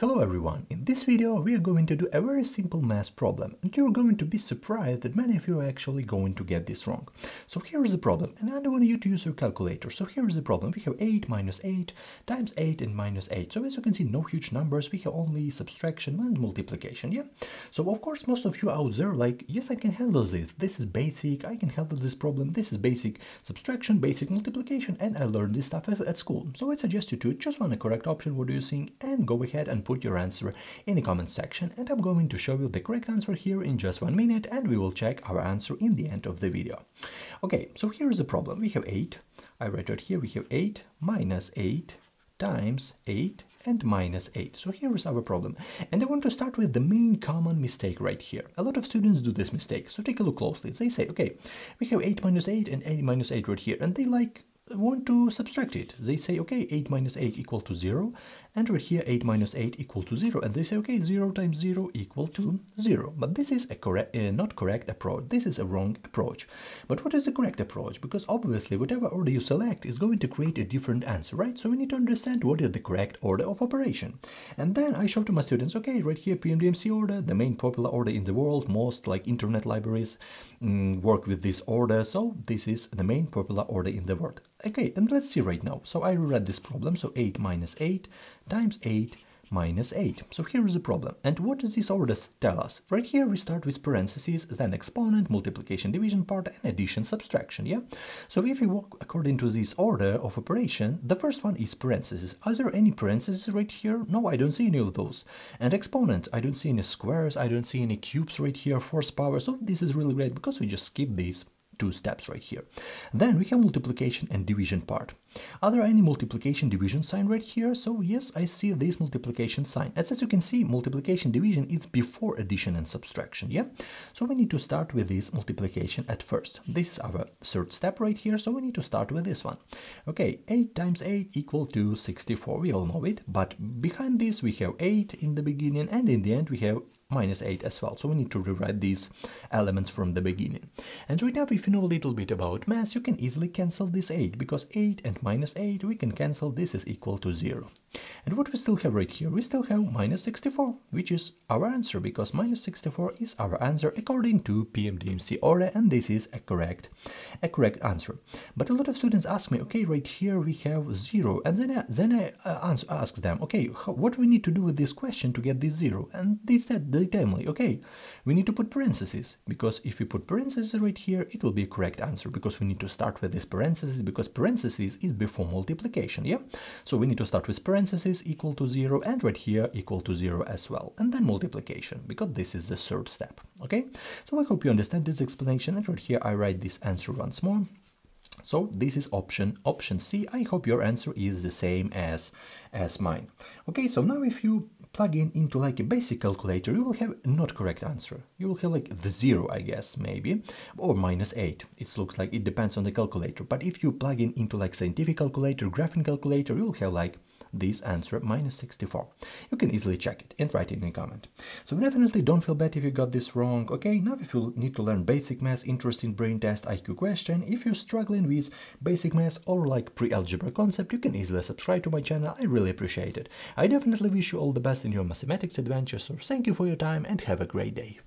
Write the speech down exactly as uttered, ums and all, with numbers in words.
Hello everyone! In this video we are going to do a very simple math problem, and you are going to be surprised that many of you are actually going to get this wrong. So here is the problem, and I don't want you to use your calculator. So here is the problem. We have eight minus eight times eight and minus eight. So as you can see, no huge numbers, we have only subtraction and multiplication, yeah? So of course most of you out there like, yes, I can handle this, this is basic, I can handle this problem, this is basic subtraction, basic multiplication, and I learned this stuff at school. So I suggest you to choose one correct option, what do you think, and go ahead and put your answer in the comment section, and I'm going to show you the correct answer here in just one minute, and we will check our answer in the end of the video. Okay, so here is the problem. We have eight, I write right here, we have eight minus eight times eight and minus eight. So here is our problem, and I want to start with the main common mistake right here. A lot of students do this mistake, so take a look closely. They say, okay, we have eight minus eight and eight minus eight right here, and they like want to subtract it. They say, okay, eight minus eight equal to zero, and right here eight minus eight equal to zero, and they say, okay, zero times zero equal to zero. But this is a correct, uh, not correct approach, this is a wrong approach. But what is the correct approach? Because obviously whatever order you select is going to create a different answer, right? So we need to understand what is the correct order of operation. And then I show to my students, okay, right here P M D M C order, the main popular order in the world, most like internet libraries mm, work with this order, so this is the main popular order in the world. Okay, and let's see right now. So I reread this problem. So eight minus eight times eight minus eight. So here is the problem. And what does this order tell us? Right here we start with parentheses, then exponent, multiplication, division part, and addition, subtraction, yeah? So if we walk according to this order of operation, the first one is parentheses. Are there any parentheses right here? No, I don't see any of those. And exponent, I don't see any squares, I don't see any cubes right here, fourth power. So this is really great because we just skip these two steps right here. Then we have multiplication and division part. Are there any multiplication division sign right here? So yes, I see this multiplication sign. As, as you can see, multiplication division is before addition and subtraction, yeah? So we need to start with this multiplication at first. This is our third step right here, so we need to start with this one. Okay, eight times eight equal to sixty-four, we all know it, but behind this we have eight in the beginning, and in the end we have minus eight as well, so we need to rewrite these elements from the beginning. And right now, if you know a little bit about math, you can easily cancel this eight, because eight and minus eight, we can cancel, this is equal to zero. And what we still have right here, we still have minus sixty-four, which is our answer, because minus sixty-four is our answer according to P M D M C order, and this is a correct, a correct answer. But a lot of students ask me, okay, right here we have zero, and then I, then I uh, ask them, okay, how, what do we need to do with this question to get this zero? And they said, timely. Okay, we need to put parentheses, because if we put parentheses right here, it will be a correct answer, because we need to start with this parentheses, because parentheses is before multiplication, yeah? So we need to start with parentheses equal to zero, and right here equal to zero as well, and then multiplication, because this is the third step, okay? So I hope you understand this explanation, and right here I write this answer once more. So this is option option C. I hope your answer is the same as as mine. Okay, so now if you plug in into like a basic calculator, you will have not correct answer. You will have like the zero, I guess, maybe, or minus eight. It looks like it depends on the calculator. But if you plug in into like scientific calculator, graphing calculator, you will have like this answer, minus sixty-four. You can easily check it and write it in a comment. So definitely don't feel bad if you got this wrong. Okay, now if you need to learn basic math, interesting brain test, I Q question, if you're struggling with basic math or like pre-algebra concept, you can easily subscribe to my channel. I really appreciate it. I definitely wish you all the best in your mathematics adventures, so thank you for your time and have a great day.